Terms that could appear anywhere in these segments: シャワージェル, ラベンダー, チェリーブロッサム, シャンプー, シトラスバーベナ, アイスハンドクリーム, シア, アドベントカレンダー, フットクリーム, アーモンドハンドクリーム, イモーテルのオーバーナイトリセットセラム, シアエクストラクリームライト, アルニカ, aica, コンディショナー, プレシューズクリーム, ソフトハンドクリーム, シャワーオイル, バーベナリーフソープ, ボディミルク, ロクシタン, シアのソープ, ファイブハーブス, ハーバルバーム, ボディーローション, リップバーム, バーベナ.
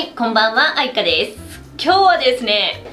はい、こんばんは、あいかです。今日はですね、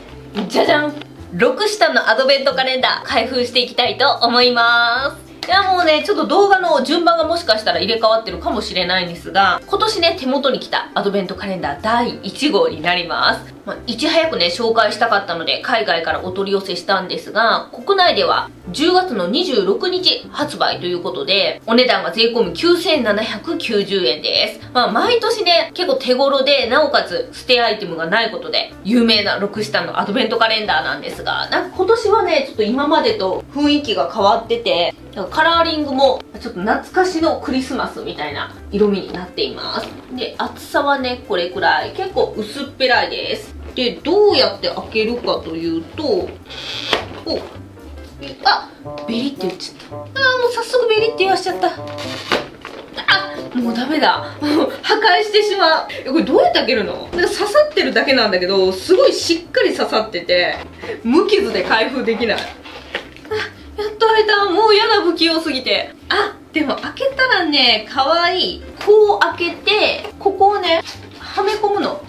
じゃじゃん！ 6 下のアドベントカレンダー開封していきたいと思います。いやもうね、ちょっと動画の順番がもしかしたら入れ替わってるかもしれないんですが、今年ね、手元に来たアドベントカレンダー第1号になります。いち早くね、紹介したかったので、海外からお取り寄せしたんですが、国内では10月の26日発売ということで、お値段が税込み9790円です。毎年ね、結構手頃で、なおかつ捨てアイテムがないことで、有名な6下のアドベントカレンダーなんですが、なんか今年はね、ちょっと今までと雰囲気が変わってて、カラーリングもちょっと懐かしのクリスマスみたいな色味になっています。で、厚さはね、これくらい。結構薄っぺらいです。で、どうやって開けるかというと、あ、ベリって言っちゃった。あ、もう早速ベリって言わしちゃった。あ、もうダメだ。破壊してしまう。これどうやって開けるの？なんか刺さってるだけなんだけど、すごいしっかり刺さってて、無傷で開封できない。やっと開いた。もう嫌だ、不器用すぎて。あ、でも開けたらね、かわいい。こう開けて、ここをね、はめ込むの。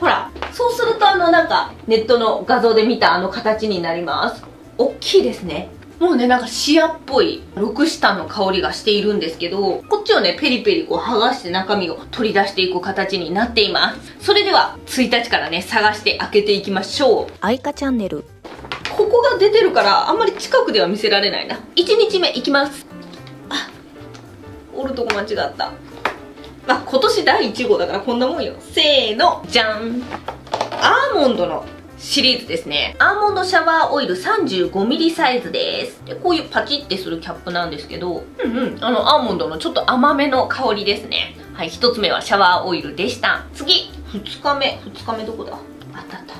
ほら、そうするとなんか、ネットの画像で見た形になります。おっきいですね。もうね、なんかシアっぽい6下の香りがしているんですけど、こっちをね、ペリペリこう剥がして中身を取り出していく形になっています。それでは、1日からね、探して開けていきましょう。あいかチャンネル。ここが出てるからあんまり近くでは見せられないな。1日目いきます。あ、折るとこ間違った。まあ今年第1号だからこんなもんよ。せーの、じゃん。アーモンドのシリーズですね。アーモンドシャワーオイル 35mm サイズです。でこういうパチってするキャップなんですけど、アーモンドのちょっと甘めの香りですね。はい、1つ目はシャワーオイルでした。次、2日目どこだ。あったあった。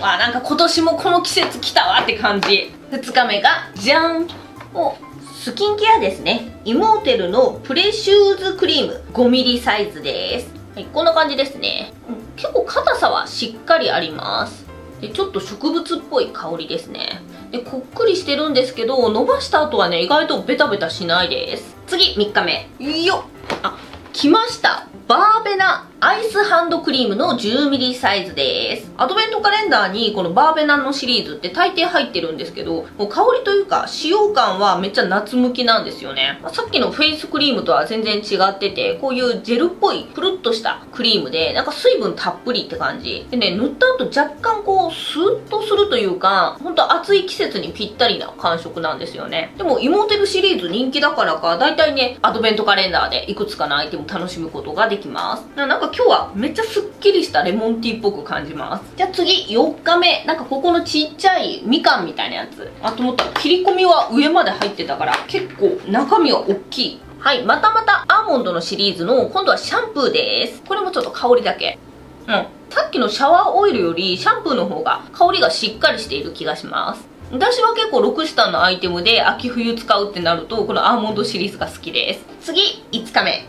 わあ、なんか今年もこの季節来たわって感じ。2日目がじゃん。お、スキンケアですね。イモーテルのプレシューズクリーム 5mm サイズです。はい、こんな感じですね。結構硬さはしっかりあります。でちょっと植物っぽい香りですね。でこっくりしてるんですけど、伸ばした後はね、意外とベタベタしないです。次、3日目。よっ、あ、来ました。バーベナアイスハンドクリームの 10mm サイズです。アドベントカレンダーにこのバーベナのシリーズって大抵入ってるんですけど、もう香りというか使用感はめっちゃ夏向きなんですよね。さっきのフェイスクリームとは全然違ってて、こういうジェルっぽいくるっとしたクリームで、なんか水分たっぷりって感じ。でね、塗った後若干こうスーッとするというか、ほんと暑い季節にぴったりな感触なんですよね。でもイモーテルシリーズ人気だからか、だいたいね、アドベントカレンダーでいくつかのアイテムを楽しむことができます。なんか今日はめっちゃすっきりしたレモンティーっぽく感じます。じゃあ次、4日目。なんかここのちっちゃいみかんみたいなやつ。あ、と思ったら切り込みは上まで入ってたから、結構中身は大きい。はい、またアーモンドのシリーズの、今度はシャンプーです。これもちょっと香りだけ。さっきのシャワーオイルよりシャンプーの方が香りがしっかりしている気がします。私は結構6下のアイテムで秋冬使うってなると、このアーモンドシリーズが好きです。次、5日目。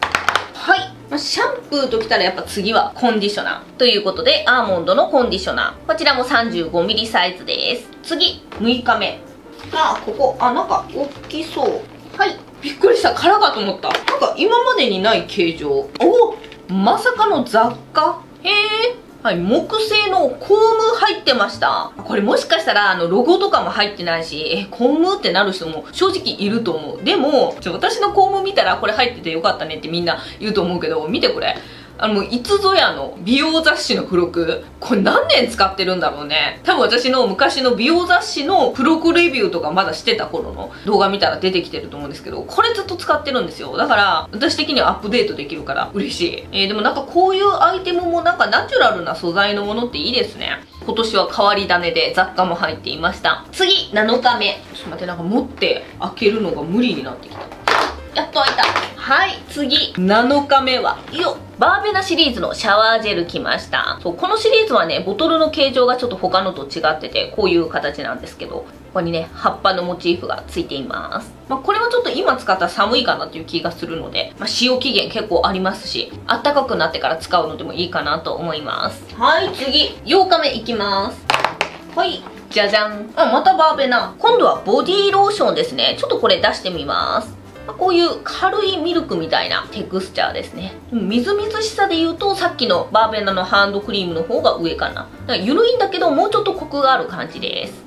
はい。シャンプーときたらやっぱ次はコンディショナー。ということで、アーモンドのコンディショナー。こちらも 35mm サイズです。次、6日目。あ、ここ、あ、なんか大きそう。はい。びっくりした。殻かと思った。なんか今までにない形状。お、まさかの雑貨。へー。はい、木製のコーム入ってました。これもしかしたらロゴとかも入ってないし、コームってなる人も正直いると思う。でも、私のコーム見たらこれ入っててよかったねってみんな言うと思うけど、見てこれ。いつぞやの美容雑誌の付録。これ何年使ってるんだろうね。多分私の昔の美容雑誌の付録レビューとかまだしてた頃の動画見たら出てきてると思うんですけど、これずっと使ってるんですよ。だから、私的にはアップデートできるから嬉しい。でもなんかこういうアイテムもなんかナチュラルな素材のものっていいですね。今年は変わり種で雑貨も入っていました。次、7日目。ちょっと待って、なんか持って開けるのが無理になってきた。やっと開いた。はい、次、7日目は、よっ。バーベナシリーズのシャワージェル来ました。そう、このシリーズはね、ボトルの形状がちょっと他のと違ってて、こういう形なんですけど、ここにね、葉っぱのモチーフがついています。これはちょっと今使ったら寒いかなっていう気がするので、使用期限結構ありますし、あったかくなってから使うのでもいいかなと思います。はい、次、8日目いきます。はい、じゃじゃん。あ、またバーベナ。今度はボディーローションですね。ちょっとこれ出してみます。こういう軽いミルクみたいなテクスチャーですね。みずみずしさで言うとさっきのバーベナのハンドクリームの方が上かな。なんか緩いんだけどもうちょっとコクがある感じです。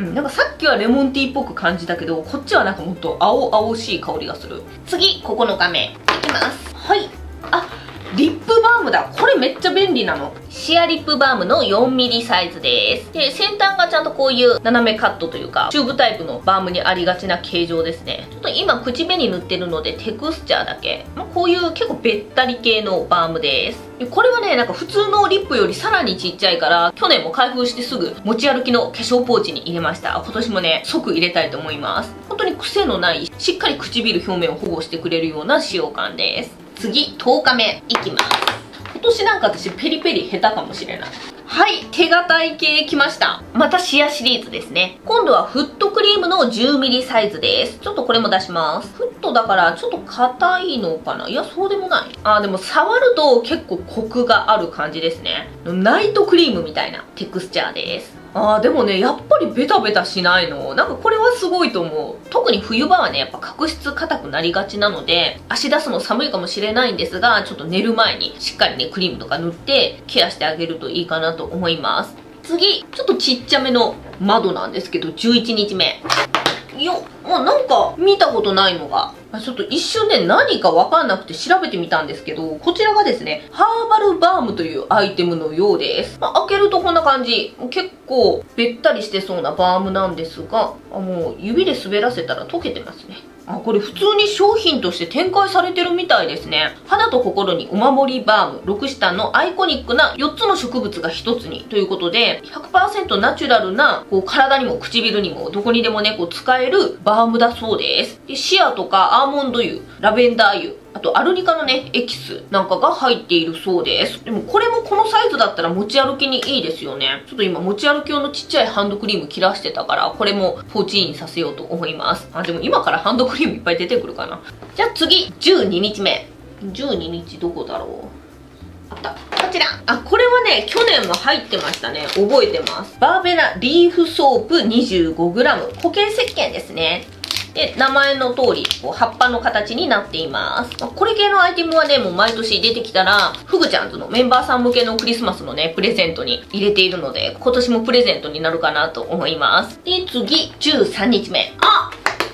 なんかさっきはレモンティーっぽく感じたけど、こっちはなんかもっと青々しい香りがする。次9日目いきます。はい、あ、リップバームだ。これめっちゃ便利なの。シアリップバームの 4mm サイズです。で、先端がちゃんとこういう斜めカットというかチューブタイプのバームにありがちな形状ですね。ちょっと今口紅塗ってるのでテクスチャーだけ、こういう結構べったり系のバームです。で、これはね、なんか普通のリップよりさらにちっちゃいから去年も開封してすぐ持ち歩きの化粧ポーチに入れました。今年もね即入れたいと思います。本当に癖のないしっかり唇表面を保護してくれるような使用感です。次10日目いきます。今年なんか私ペリペリ下手かもしれない。はい、手堅い系きました。またシアシリーズですね。今度はフットクリームの 10mm サイズです。ちょっとこれも出します。フットだからちょっと硬いのかな。いやそうでもない。あ、でも触ると結構コクがある感じですね。ナイトクリームみたいなテクスチャーです。あー、でもねやっぱりベタベタしないの。なんかこれはすごいと思う。特に冬場はねやっぱ角質硬くなりがちなので足出すの寒いかもしれないんですが、ちょっと寝る前にしっかりねクリームとか塗ってケアしてあげるといいかなと思います。次ちょっとちっちゃめの窓なんですけど11日目よ。なんか見たことないのが、ちょっと一瞬ね何か分かんなくて調べてみたんですけど、こちらがですねハーバルバームというアイテムのようです。開けるとこんな感じ。結構べったりしてそうなバームなんですが、もう指で滑らせたら溶けてますね。これ普通に商品として展開されてるみたいですね。肌と心にお守りバームロクシタンのアイコニックな4つの植物が1つにということで 100% ナチュラルなこう体にも唇にもどこにでもねこう使えるバームだそうです。で、シアとかアーモンド油、ラベンダー油、あとアルニカのねエキスなんかが入っているそうです。でもこれもこのサイズだったら持ち歩きにいいですよね。ちょっと今持ち歩き用のちっちゃいハンドクリーム切らしてたからこれもポーチインさせようと思います。でも今からハンドクリームいっぱい出てくるかな。じゃあ次12日目。12日どこだろう。あった、こちら。これはね去年も入ってましたね。覚えてます。バーベナリーフソープ 25g 固形石鹸ですね。で、名前の通り、こう、葉っぱの形になっています。これ系のアイテムはね、もう毎年出てきたら、フグちゃんズのメンバーさん向けのクリスマスのね、プレゼントに入れているので、今年もプレゼントになるかなと思います。で、次、13日目。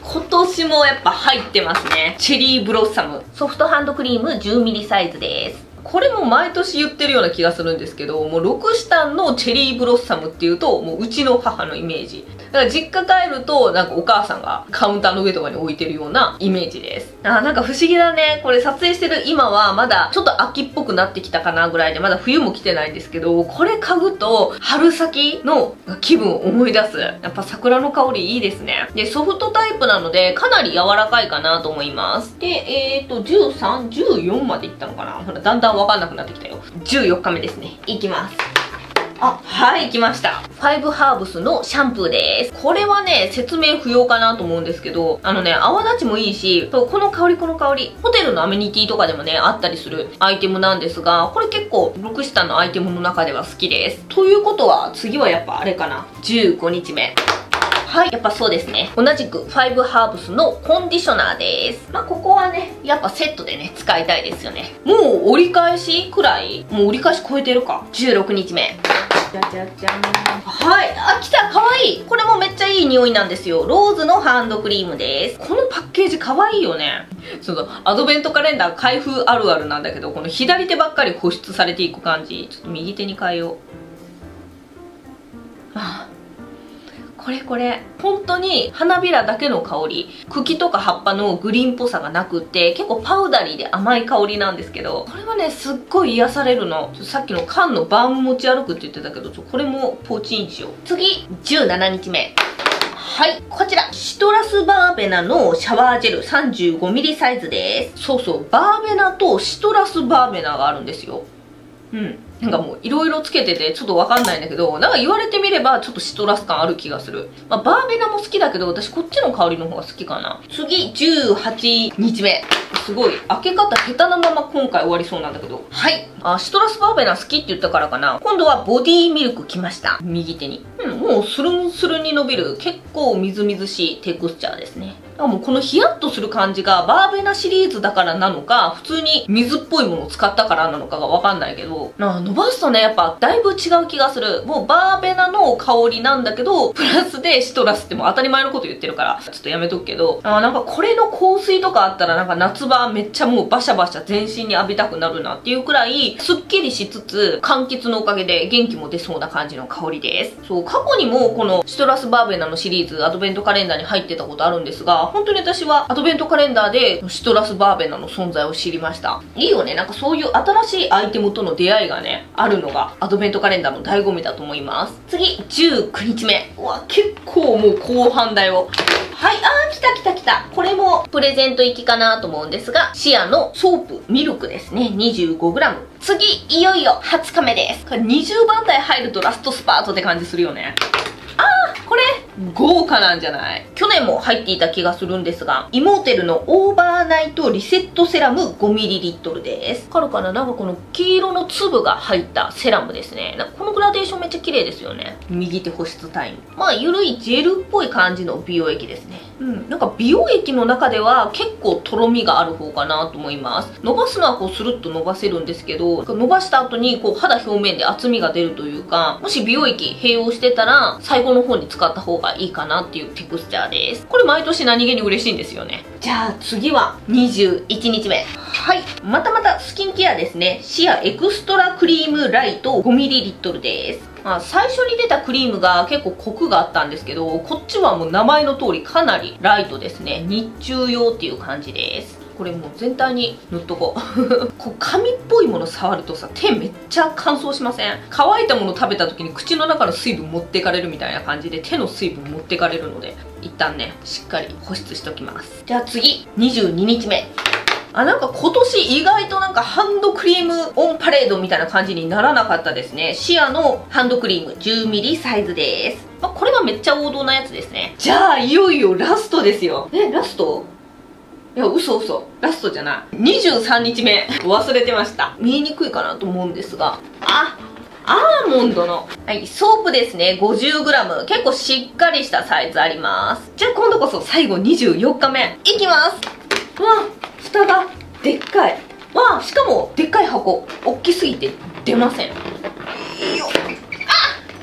今年もやっぱ入ってますね。チェリーブロッサム。ソフトハンドクリーム 10mm サイズです。これも毎年言ってるような気がするんですけど、もうロクシタンのチェリーブロッサムっていうと、もううちの母のイメージ。だから実家帰ると、なんかお母さんがカウンターの上とかに置いてるようなイメージです。なんか不思議だね。これ撮影してる今はまだちょっと秋っぽくなってきたかなぐらいで、まだ冬も来てないんですけど、これ嗅ぐと春先の気分を思い出す。やっぱ桜の香りいいですね。で、ソフトタイプなのでかなり柔らかいかなと思います。で、13、14までいったのかな。ほら、だんだんわかんなくなってきたよ。14日目ですね。いきます。はい、来ました。ファイブハーブスのシャンプーです。これはね、説明不要かなと思うんですけど、泡立ちもいいし、この香り、ホテルのアメニティとかでもね、あったりするアイテムなんですが、これ結構、ロクシタンのアイテムの中では好きです。ということは、次はやっぱあれかな。15日目。はい、やっぱそうですね。同じくファイブハーブスのコンディショナーです。ここはね、やっぱセットでね、使いたいですよね。もう折り返しくらい？もう折り返し超えてるか。16日目。じゃじゃじゃん。はい。来た。かわいい。これもめっちゃいい匂いなんですよ。ローズのハンドクリームです。このパッケージかわいいよね。アドベントカレンダー開封あるあるなんだけど、この左手ばっかり保湿されていく感じ。ちょっと右手に変えよう。これ本当に花びらだけの香り、茎とか葉っぱのグリーンっぽさがなくって結構パウダリーで甘い香りなんですけど、これはねすっごい癒されるの。さっきの缶のバーム持ち歩くって言ってたけど、これもポーチインしよう。次17日目。はい、こちらシトラスバーベナのシャワージェル 35mm サイズです。そうそう、バーベナとシトラスバーベナがあるんですよ。なんかもういろいろつけててちょっとわかんないんだけど、なんか言われてみればちょっとシトラス感ある気がする。バーベナも好きだけど、私こっちの香りの方が好きかな。次、18日目。すごい、開け方下手なまま今回終わりそうなんだけど。はい。シトラスバーベナ好きって言ったからかな。今度はボディミルクきました。右手に。もうスルンスルンに伸びる、結構みずみずしいテクスチャーですね。もうこのヒヤッとする感じがバーベナシリーズだからなのか、普通に水っぽいものを使ったからなのかがわかんないけど、伸ばすとね、やっぱだいぶ違う気がする。もうバーベナの香りなんだけど、プラスでシトラスってもう当たり前のこと言ってるから、ちょっとやめとくけど、なんかこれの香水とかあったらなんか夏場めっちゃもうバシャバシャ全身に浴びたくなるなっていうくらい、すっきりしつつ、柑橘のおかげで元気も出そうな感じの香りです。そう、過去にもこのシトラスバーベナのシリーズ、アドベントカレンダーに入ってたことあるんですが、本当に私はアドベントカレンダーでシトラスバーベナの存在を知りました。いいよね、なんかそういう新しいアイテムとの出会いがね、あるのがアドベントカレンダーの醍醐味だと思います。次、19日目。うわ、結構もう後半だよ。はい、あー、来た来た来た。これもプレゼント行きかなと思うんですが、シアのソープ、ミルクですね。25g。次、いよいよ20日目です。これ20番台入るとラストスパートって感じするよね。これ豪華なんじゃない？去年も入っていた気がするんですが、イモーテルのオーバーナイトリセットセラム 5ml です。わかるかな？なんかこの黄色の粒が入ったセラムですね。なんかこのグラデーションめっちゃ綺麗ですよね。右手保湿タイム。まあ、ゆるいジェルっぽい感じの美容液ですね。うん。なんか美容液の中では結構とろみがある方かなと思います。伸ばすのはこうスルッと伸ばせるんですけど、伸ばした後にこう肌表面で厚みが出るというか、もし美容液併用してたら最後の方に使った方がいいかなっていうテクスチャーです。これ毎年何気に嬉しいんですよね。じゃあ次は21日目。はい。またまたスキンケアですね。シアエクストラクリームライト 5ml です。最初に出たクリームが結構コクがあったんですけど、こっちはもう名前の通りかなりライトですね。日中用っていう感じです。これもう全体に塗っとこう。こう紙っぽいもの触るとさ、手めっちゃ乾燥しません？乾いたもの食べた時に口の中の水分持ってかれるみたいな感じで、手の水分持ってかれるので、一旦ね、しっかり保湿しときます。では次、22日目。なんか今年意外となんかハンドクリームオンパレードみたいな感じにならなかったですね。シアのハンドクリーム 10ml サイズです。これがめっちゃ王道なやつですね。じゃあ、いよいよラストですよ。ラスト？いや、嘘嘘。ラストじゃない。23日目。忘れてました。見えにくいかなと思うんですが。アーモンドの、はい、ソープですね。50g。結構しっかりしたサイズあります。じゃあ今度こそ最後24日目。いきます。わあ、蓋がでっかい。わあ、しかもでっかい箱。おっきすぎて出ません。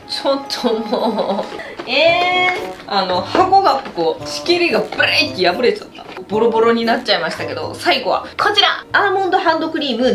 ちょっともう、箱がこう、仕切りがブレーキ破れちゃった。ボロボロになっちゃいましたけど、最後はこちらアーモンドハンドクリーム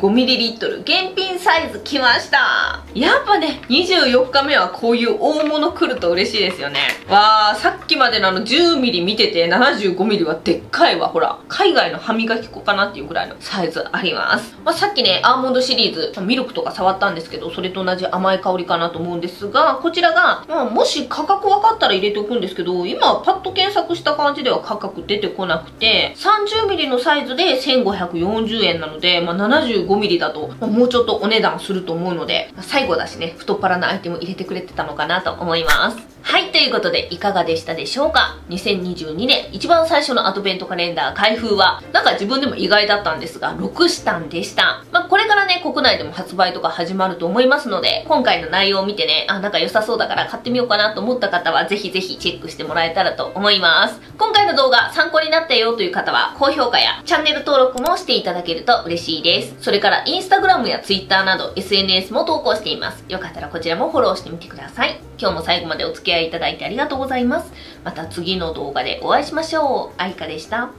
75ml 現品サイズきました。やっぱね、24日目はこういう大物来ると嬉しいですよね。わあ、さっきまでの10ml 見てて 75ml はでっかいわ。ほら、海外の歯磨き粉かなっていうくらいのサイズあります。さっきね、アーモンドシリーズミルクとか触ったんですけど、それと同じ甘い香りかなと思うんですが、こちらが、もし価格分かったら入れておくんですけど、今パッと検索した感じでは価格出てこないなくて、30ml のサイズで1540円なので、75ml だと、もうちょっとお値段すると思うので、最後だしね、太っ腹なアイテム入れてくれてたのかなと思います。はい、ということでいかがでしたでしょうか。2022年一番最初のアドベントカレンダー開封は、なんか自分でも意外だったんですが、ロクシタンでした。これからね、国内でも発売とか始まると思いますので、今回の内容を見てね、なんか良さそうだから買ってみようかなと思った方は、ぜひぜひチェックしてもらえたらと思います。今回の動画参考になったよという方は、高評価やチャンネル登録もしていただけると嬉しいです。それから、Instagram や Twitter など SNS も投稿しています。よかったらこちらもフォローしてみてください。今日も最後までお付き合いいただいてありがとうございます。また次の動画でお会いしましょう。あいかでした。